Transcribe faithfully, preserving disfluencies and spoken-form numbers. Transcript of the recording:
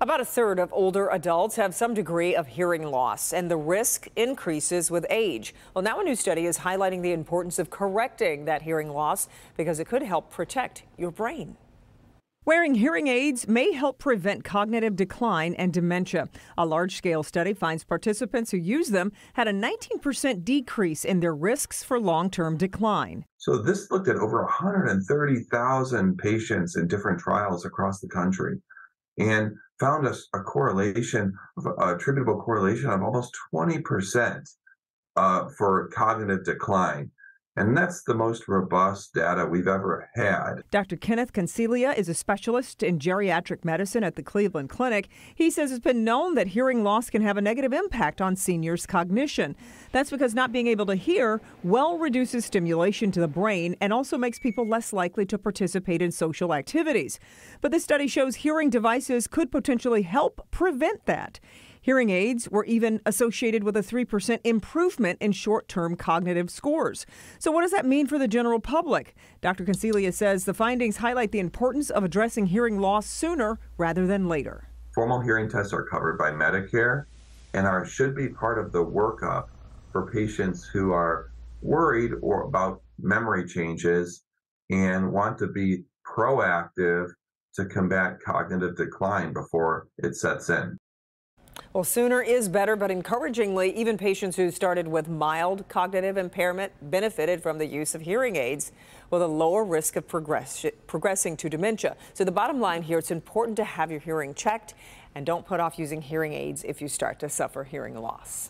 About a third of older adults have some degree of hearing loss, and the risk increases with age. Well, now a new study is highlighting the importance of correcting that hearing loss because it could help protect your brain. Wearing hearing aids may help prevent cognitive decline and dementia. A large-scale study finds participants who use them had a nineteen percent decrease in their risks for long-term decline. So this looked at over one hundred thirty thousand patients in different trials across the country and found a, a correlation, a attributable correlation of almost twenty percent uh, for cognitive decline. And that's the most robust data we've ever had. Doctor Kenneth Concilia is a specialist in geriatric medicine at the Cleveland Clinic. He says it's been known that hearing loss can have a negative impact on seniors' cognition. That's because not being able to hear well reduces stimulation to the brain and also makes people less likely to participate in social activities. But this study shows hearing devices could potentially help prevent that. Hearing aids were even associated with a three percent improvement in short-term cognitive scores. So what does that mean for the general public? Doctor Concilia says the findings highlight the importance of addressing hearing loss sooner rather than later. Formal hearing tests are covered by Medicare and are should be part of the workup for patients who are worried or about memory changes and want to be proactive to combat cognitive decline before it sets in. Well, sooner is better, but encouragingly, even patients who started with mild cognitive impairment benefited from the use of hearing aids with a lower risk of progress progressing to dementia. So the bottom line here, it's important to have your hearing checked and don't put off using hearing aids if you start to suffer hearing loss.